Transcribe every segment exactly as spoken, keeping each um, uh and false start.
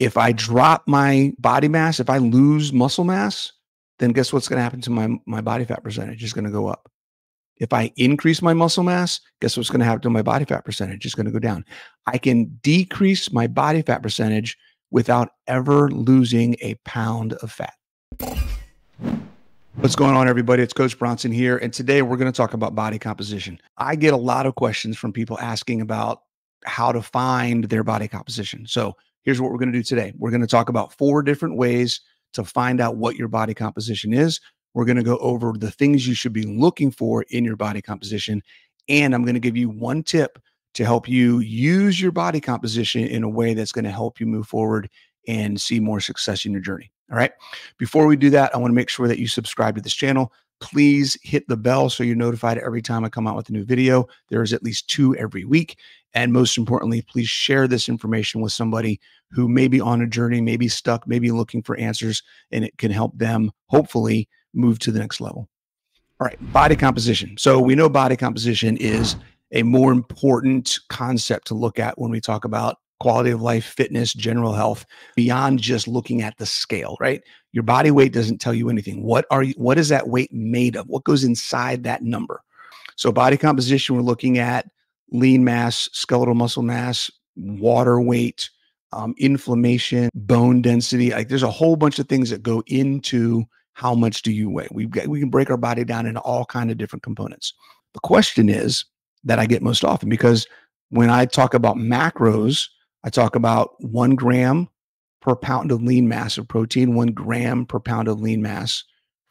If I drop my body mass, if I lose muscle mass, then guess what's going to happen to my, my body fat percentage? It's going to go up. If I increase my muscle mass, guess what's going to happen to my body fat percentage? It's going to go down. I can decrease my body fat percentage without ever losing a pound of fat. What's going on, everybody? It's Coach Bronson here. And today we're going to talk about body composition. I get a lot of questions from people asking about how to find their body composition. So here's what we're going to do today. We're going to talk about four different ways to find out what your body composition is. We're going to go over the things you should be looking for in your body composition. And I'm going to give you one tip to help you use your body composition in a way that's going to help you move forward and see more success in your journey. All right. Before we do that, I want to make sure that you subscribe to this channel. Please hit the bell so you're notified every time I come out with a new video. There is at least two every week. And most importantly, please share this information with somebody who may be on a journey, maybe stuck, maybe looking for answers, and it can help them hopefully move to the next level. All right, body composition. So we know body composition is a more important concept to look at when we talk about quality of life, fitness, general health, beyond just looking at the scale, right? Your body weight doesn't tell you anything. What are you, what is that weight made of? What goes inside that number? So body composition, we're looking at lean mass, skeletal muscle mass, water weight, um, inflammation, bone density. Like there's a whole bunch of things that go into how much do you weigh. We've got, we can break our body down into all kinds of different components. The question is that I get most often, because when I talk about macros, I talk about one gram per pound of lean mass of protein, one gram per pound of lean mass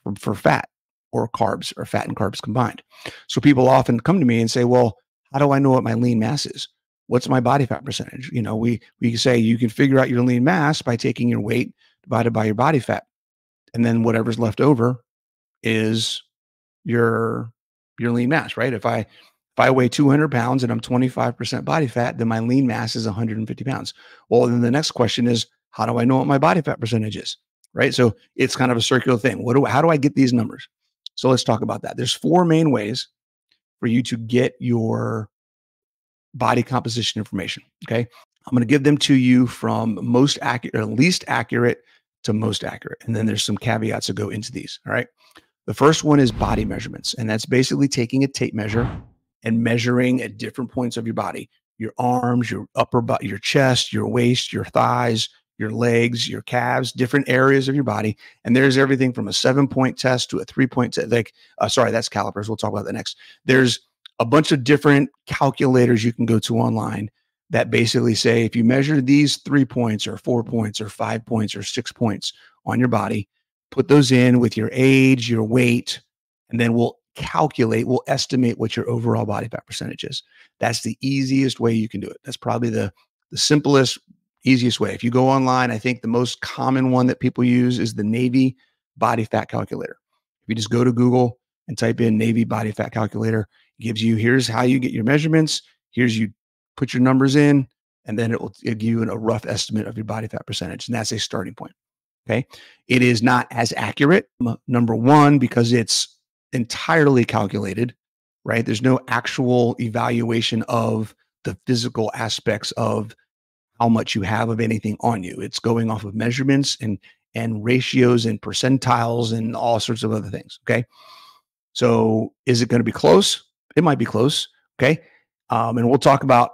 for, for fat or carbs, or fat and carbs combined. So people often come to me and say, well, how do I know what my lean mass is? What's my body fat percentage? You know, we, we say you can figure out your lean mass by taking your weight divided by your body fat. And then whatever's left over is your, your lean mass, right? If I... If I weigh two hundred pounds and I'm twenty-five percent body fat, then my lean mass is one hundred fifty pounds. Well, then the next question is, how do I know what my body fat percentage is, right? So it's kind of a circular thing. What do, how do I get these numbers? So let's talk about that. There's four main ways for you to get your body composition information, okay? I'm going to give them to you from most accurate, or least accurate to most accurate. And then there's some caveats that go into these, all right? The first one is body measurements, and that's basically taking a tape measure and measuring at different points of your body, your arms, your upper butt, your chest, your waist, your thighs, your legs, your calves, different areas of your body. And there's everything from a seven point test to a three point test. Like, uh, sorry, that's calipers. We'll talk about that next. There's a bunch of different calculators you can go to online that basically say, if you measure these three points or four points or five points or six points on your body, put those in with your age, your weight, and then we'll calculate, we'll estimate what your overall body fat percentage is. That's the easiest way you can do it. That's probably the, the simplest, easiest way. If you go online, I think the most common one that people use is the Navy body fat calculator. If you just go to Google and type in Navy body fat calculator, it gives you, here's how you get your measurements. Here's you put your numbers in, and then it will give you a rough estimate of your body fat percentage. And that's a starting point. Okay. It is not as accurate, number one, because it's entirely calculated, right? There's no actual evaluation of the physical aspects of how much you have of anything on you. It's going off of measurements and, and ratios and percentiles and all sorts of other things. Okay. So is it going to be close? It might be close. Okay. Um, and we'll talk about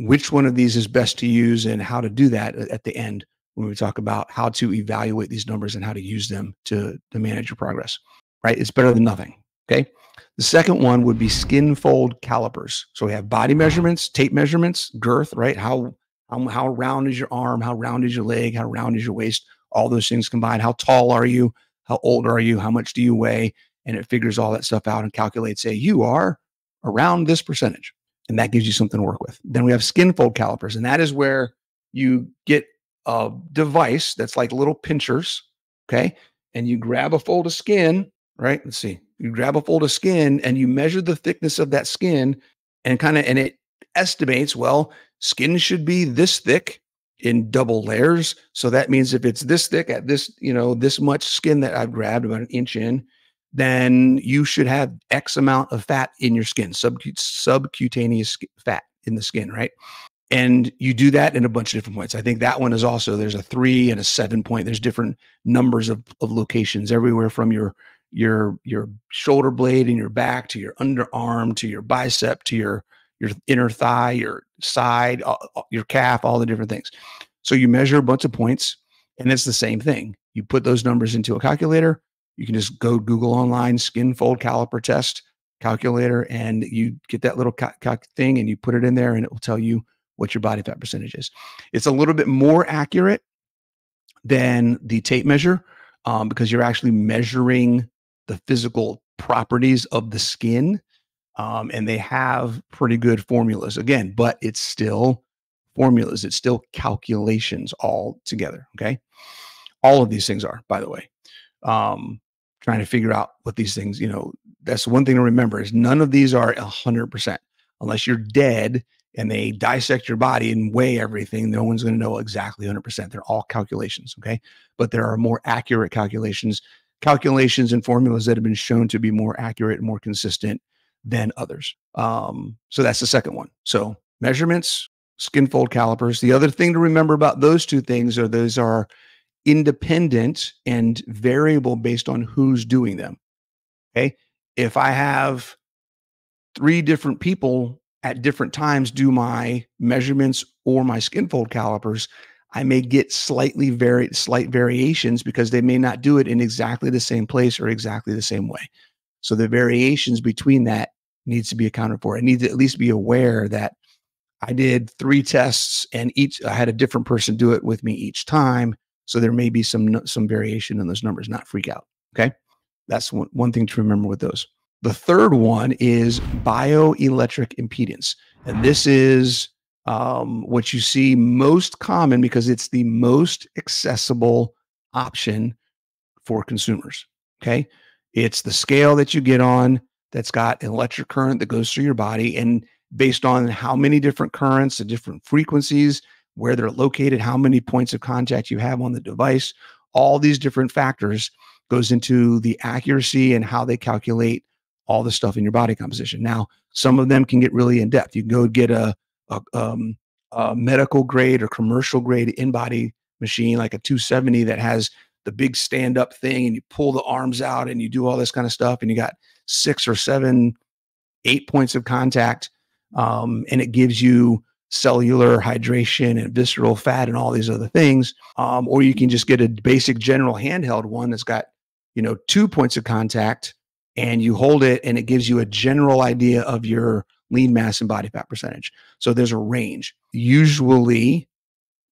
which one of these is best to use and how to do that at the end, when we talk about how to evaluate these numbers and how to use them to, to manage your progress. Right? It's better than nothing. Okay. The second one would be skin fold calipers. So we have body measurements, tape measurements, girth, right? How, um, how round is your arm? How round is your leg? How round is your waist? All those things combined. How tall are you? How old are you? How much do you weigh? And it figures all that stuff out and calculates, say, you are around this percentage. And that gives you something to work with. Then we have skin fold calipers. And that is where you get a device that's like little pinchers. Okay. And you grab a fold of skin. Right? Let's see. You grab a fold of skin and you measure the thickness of that skin, and kind of, and it estimates, well, skin should be this thick in double layers. So that means if it's this thick at this, you know, this much skin that I've grabbed, about an inch in, then you should have X amount of fat in your skin, sub subcutaneous fat in the skin, right? And you do that in a bunch of different points. I think that one is also, there's a three and a seven point. There's different numbers of, of locations everywhere from your, your, your shoulder blade and your back to your underarm, to your bicep, to your, your inner thigh, your side, your calf, all the different things. So you measure a bunch of points and it's the same thing. You put those numbers into a calculator. You can just go Google online, skin fold caliper test calculator, and you get that little ca ca thing and you put it in there and it will tell you what your body fat percentage is. It's a little bit more accurate than the tape measure um, because you're actually measuring the physical properties of the skin. Um, and they have pretty good formulas again, but it's still formulas. It's still calculations all together. Okay. All of these things are, by the way, um, trying to figure out what these things, you know, that's one thing to remember is none of these are a hundred percent unless you're dead and they dissect your body and weigh everything. No one's going to know exactly one hundred percent. They're all calculations. Okay. But there are more accurate calculations, calculations and formulas that have been shown to be more accurate and more consistent than others. Um, so that's the second one. So measurements, skin fold calipers. The other thing to remember about those two things are those are independent and variable based on who's doing them. Okay. If I have three different people at different times do my measurements or my skin fold calipers, I may get slightly vari- slight variations because they may not do it in exactly the same place or exactly the same way. So the variations between that needs to be accounted for. I need to at least be aware that I did three tests and each I had a different person do it with me each time. So there may be some, some variation in those numbers, not freak out. Okay. That's one, one thing to remember with those. The third one is bioelectric impedance. And this is um, what you see most common because it's the most accessible option for consumers. Okay. It's the scale that you get on that's got an electric current that goes through your body. And based on how many different currents, the different frequencies, where they're located, how many points of contact you have on the device, all these different factors goes into the accuracy and how they calculate all the stuff in your body composition. Now, some of them can get really in depth. You can go get a, a, um, a medical grade or commercial grade in-body machine, like a two seventy that has the big stand up thing and you pull the arms out and you do all this kind of stuff and you got six or seven, eight points of contact. Um, and it gives you cellular hydration and visceral fat and all these other things. Um, or you can just get a basic general handheld one that's got, you know, two points of contact and you hold it and it gives you a general idea of your lean mass and body fat percentage. So there's a range. Usually,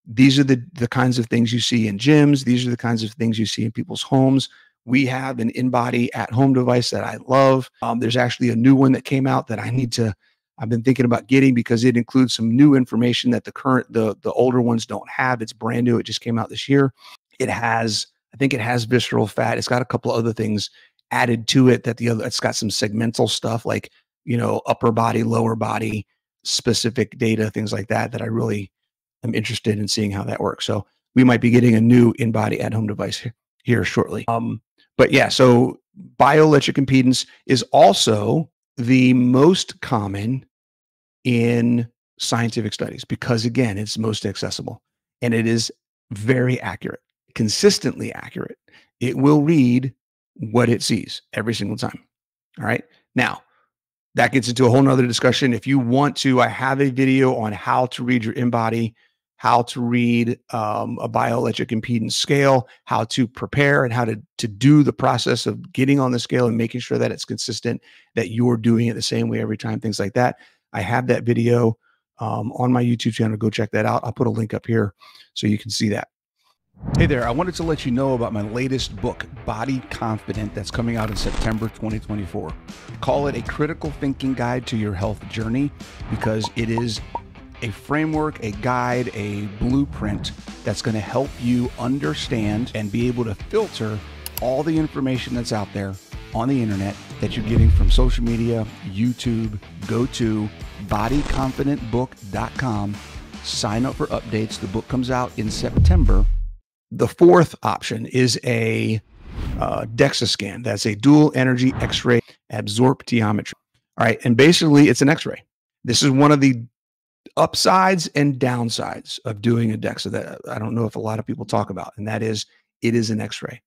these are the, the kinds of things you see in gyms. These are the kinds of things you see in people's homes. We have an in-body at-home device that I love. Um, there's actually a new one that came out that I need to, I've been thinking about getting because it includes some new information that the current, the, the older ones don't have. It's brand new. It just came out this year. It has, I think it has visceral fat. It's got a couple of other things added to it that the other, it's got some segmental stuff like, you know, upper body, lower body, specific data, things like that, that I really, I'm interested in seeing how that works. So we might be getting a new in-body at-home device here, here shortly. Um, but yeah, so bioelectric impedance is also the most common in scientific studies because, again, it's most accessible and it is very accurate, consistently accurate. It will read what it sees every single time. All right. Now, that gets into a whole nother discussion. If you want to, I have a video on how to read your in-body, how to read um, a bioelectric impedance scale, how to prepare and how to, to do the process of getting on the scale and making sure that it's consistent, that you're doing it the same way every time, things like that. I have that video um, on my YouTube channel. Go check that out. I'll put a link up here so you can see that. Hey there, I wanted to let you know about my latest book, Body Confident, that's coming out in September twenty twenty-four. Call it a critical thinking guide to your health journey because it is a framework, a guide, a blueprint that's going to help you understand and be able to filter all the information that's out there on the internet that you're getting from social media, YouTube. Go to body confident book dot com, sign up for updates. The book comes out in September. The fourth option is a uh, DEXA scan. That's a dual energy X-ray absorptiometry. All right. And basically it's an X-ray. This is one of the upsides and downsides of doing a DEXA that I don't know if a lot of people talk about, and that is it is an x-ray.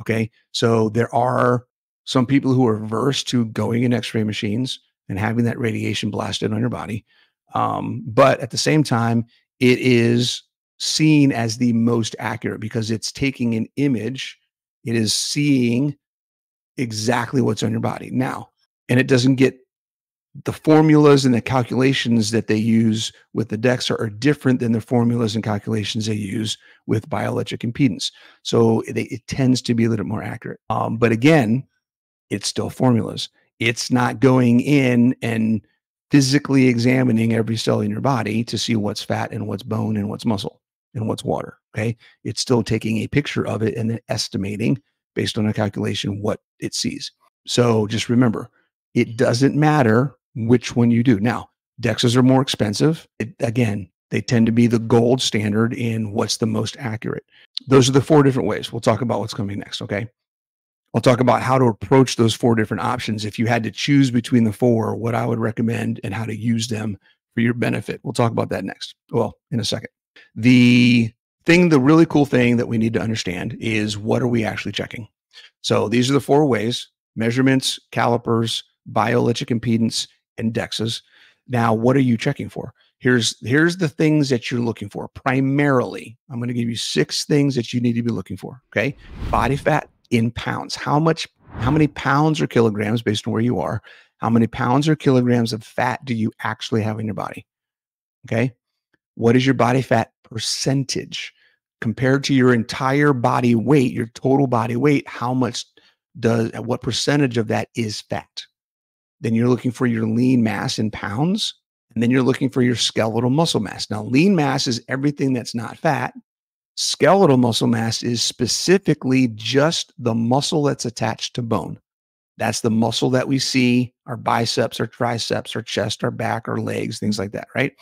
Okay. So there are some people who are averse to going in x-ray machines and having that radiation blasted on your body. Um, but at the same time, it is seen as the most accurate because it's taking an image. It is seeing exactly what's on your body now, and it doesn't get the formulas and the calculations that they use with the DEXA are different than the formulas and calculations they use with bioelectric impedance. So it, it tends to be a little bit more accurate. Um, but again, it's still formulas. It's not going in and physically examining every cell in your body to see what's fat and what's bone and what's muscle and what's water. Okay. It's still taking a picture of it and then estimating based on a calculation what it sees. So just remember, it doesn't matter which one you do. Now, DEXAs are more expensive. It, again, they tend to be the gold standard in what's the most accurate. Those are the four different ways. We'll talk about what's coming next, okay? I'll talk about how to approach those four different options. If you had to choose between the four, what I would recommend and how to use them for your benefit. We'll talk about that next. Well, in a second. The thing, the really cool thing that we need to understand is what are we actually checking? So these are the four ways: measurements, calipers, bioelectric impedance, and DEXAs. Now, what are you checking for? Here's, here's the things that you're looking for. Primarily, I'm going to give you six things that you need to be looking for. Okay. Body fat in pounds. How much, how many pounds or kilograms based on where you are, how many pounds or kilograms of fat do you actually have in your body? Okay. What is your body fat percentage compared to your entire body weight, your total body weight? How much does, what percentage of that is fat? Then you're looking for your lean mass in pounds, and then you're looking for your skeletal muscle mass. Now, lean mass is everything that's not fat. Skeletal muscle mass is specifically just the muscle that's attached to bone. That's the muscle that we see, our biceps, our triceps, our chest, our back, our legs, things like that, right?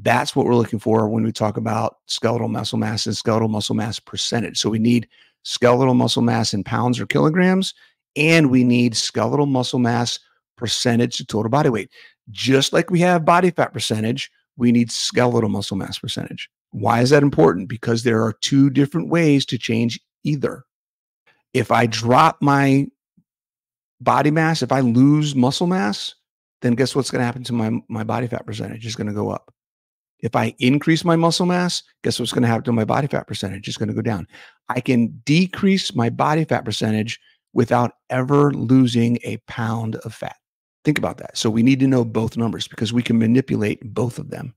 That's what we're looking for when we talk about skeletal muscle mass and skeletal muscle mass percentage. So we need skeletal muscle mass in pounds or kilograms, and we need skeletal muscle mass percentage to total body weight. Just like we have body fat percentage, we need skeletal muscle mass percentage. Why is that important? Because there are two different ways to change either. If I drop my body mass, if I lose muscle mass, then guess what's going to happen to my, my body fat percentage? It's going to go up. If I increase my muscle mass, guess what's going to happen to my body fat percentage? It's going to go down. I can decrease my body fat percentage without ever losing a pound of fat. Think about that. So we need to know both numbers because we can manipulate both of them,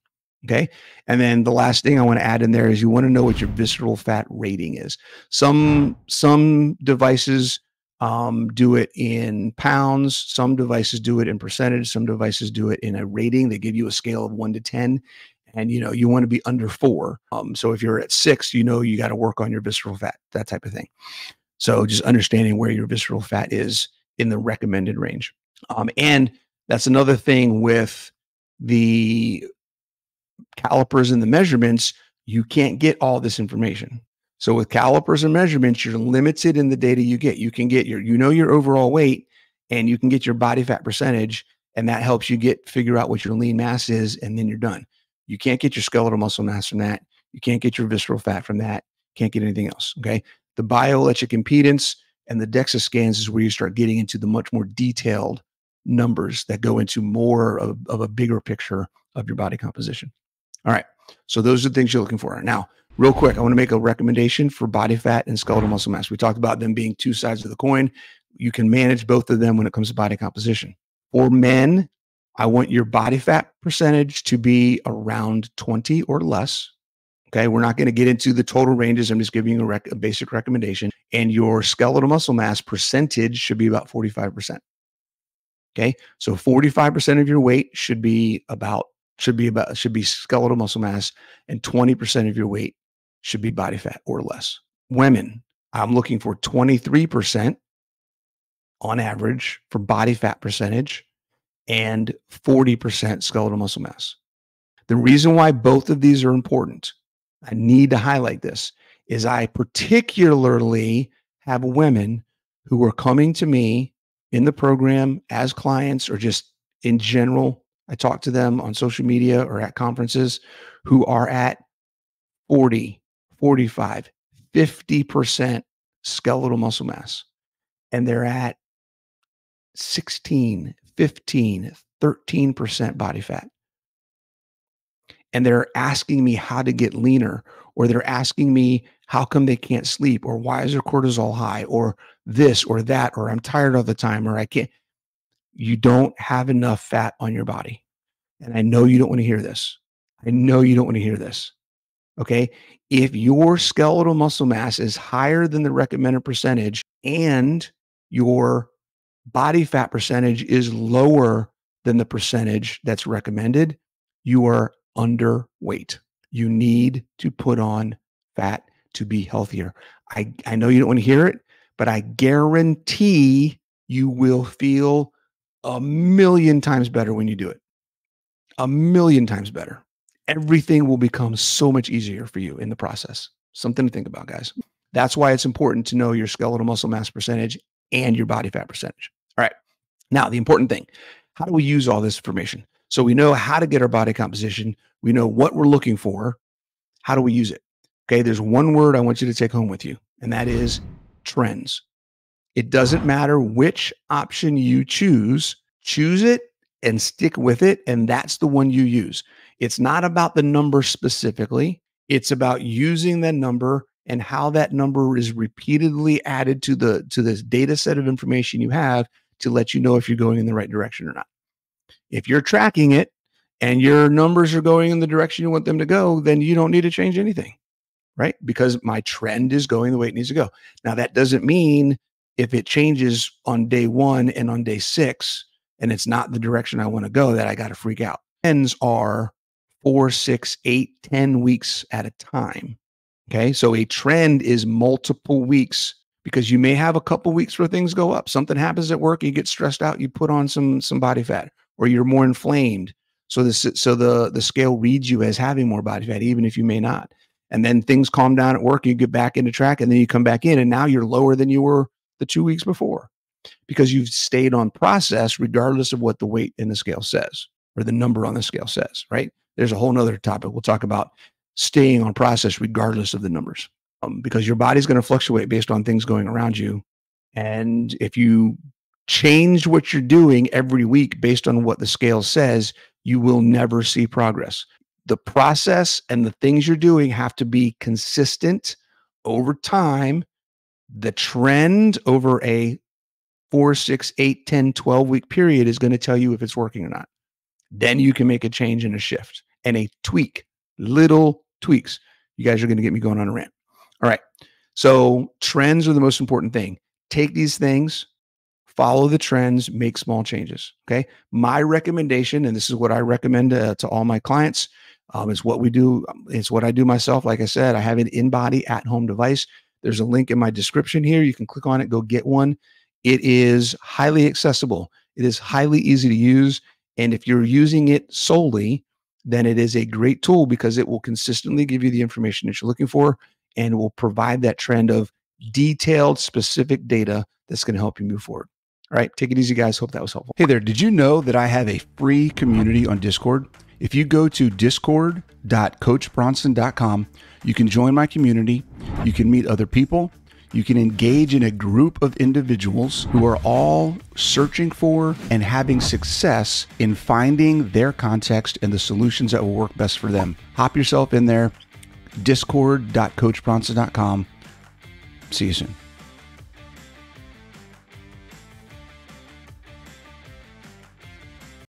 okay? And then the last thing I want to add in there is you want to know what your visceral fat rating is. Some, some devices um, do it in pounds. Some devices do it in percentage. Some devices do it in a rating. They give you a scale of one to ten, and you know you want to be under four. Um, so if you're at six, you know you got to work on your visceral fat, that type of thing. So just understanding where your visceral fat is in the recommended range. Um, and that's another thing with the calipers and the measurements, you can't get all this information. So with calipers and measurements, you're limited in the data you get. You can get your, you know, your overall weight, and you can get your body fat percentage, and that helps you get, figure out what your lean mass is, and then you're done. You can't get your skeletal muscle mass from that. You can't get your visceral fat from that. Can't get anything else. Okay. The bioelectric impedance and the DEXA scans is where you start getting into the much more detailed numbers that go into more of, of a bigger picture of your body composition. All right. So those are the things you're looking for. Now, real quick, I want to make a recommendation for body fat and skeletal muscle mass. We talked about them being two sides of the coin. You can manage both of them when it comes to body composition. For men, I want your body fat percentage to be around twenty or less. Okay, we're not going to get into the total ranges. I'm just giving you a, rec a basic recommendation. And your skeletal muscle mass percentage should be about forty-five percent. Okay, so forty-five percent of your weight should be about should be about should be skeletal muscle mass, and twenty percent of your weight should be body fat or less. Women, I'm looking for twenty-three percent on average for body fat percentage, and forty percent skeletal muscle mass. The reason why both of these are important, I need to highlight this, is I particularly have women who are coming to me in the program as clients or just in general I talk to them on social media or at conferences who are at forty, forty-five, fifty percent skeletal muscle mass, and they're at sixteen, fifteen, thirteen percent body fat. And they're asking me how to get leaner, or they're asking me how come they can't sleep, or why is their cortisol high, or this or that, or I'm tired all the time, or I can't. You don't have enough fat on your body. And I know you don't want to hear this. I know you don't want to hear this. Okay. If your skeletal muscle mass is higher than the recommended percentage and your body fat percentage is lower than the percentage that's recommended, you are underweight. You need to put on fat to be healthier. I, I know you don't want to hear it, but I guarantee you will feel a million times better when you do it. A million times better. Everything will become so much easier for you in the process. Something to think about, guys. That's why it's important to know your skeletal muscle mass percentage and your body fat percentage. All right. Now, the important thing, how do we use all this information? So we know how to get our body composition. We know what we're looking for. How do we use it? Okay. There's one word I want you to take home with you, and that is trends. It doesn't matter which option you choose, choose it and stick with it. And that's the one you use. It's not about the number specifically. It's about using that number and how that number is repeatedly added to the to this data set of information you have to let you know if you're going in the right direction or not. If you're tracking it and your numbers are going in the direction you want them to go, then you don't need to change anything, right? Because my trend is going the way it needs to go. Now, that doesn't mean if it changes on day one and on day six and it's not the direction I want to go that I got to freak out. Trends are four, six, eight, ten weeks at a time. Okay. So a trend is multiple weeks, because you may have a couple weeks where things go up. Something happens at work, you get stressed out, you put on some, some body fat, or you're more inflamed. So this, so the, the scale reads you as having more body fat, even if you may not. And then things calm down at work, you get back into track, and then you come back in and now you're lower than you were the two weeks before, because you've stayed on process regardless of what the weight in the scale says or the number on the scale says, right? There's a whole nother topic we'll talk about, staying on process regardless of the numbers, um, because your body's going to fluctuate based on things going around you. And if you change what you're doing every week based on what the scale says, you will never see progress. The process and the things you're doing have to be consistent over time. The trend over a four, six, eight, ten, twelve week period is going to tell you if it's working or not. Then you can make a change and a shift and a tweak. Little tweaks. You guys are going to get me going on a rant. All right. So trends are the most important thing. Take these things, follow the trends, make small changes. Okay. My recommendation, and this is what I recommend uh, to all my clients, um, is what we do. It's what I do myself. Like I said, I have an in-body at-home device. There's a link in my description here. You can click on it, go get one. It is highly accessible. It is highly easy to use. And if you're using it solely, then it is a great tool, because it will consistently give you the information that you're looking for and will provide that trend of detailed, specific data that's going to help you move forward. All right, take it easy, guys. Hope that was helpful. Hey there, did you know that I have a free community on Discord? If you go to discord dot coach bronson dot com, you can join my community. You can meet other people. You can engage in a group of individuals who are all searching for and having success in finding their context and the solutions that will work best for them. Hop yourself in there, discord dot coach bronson dot com. See you soon.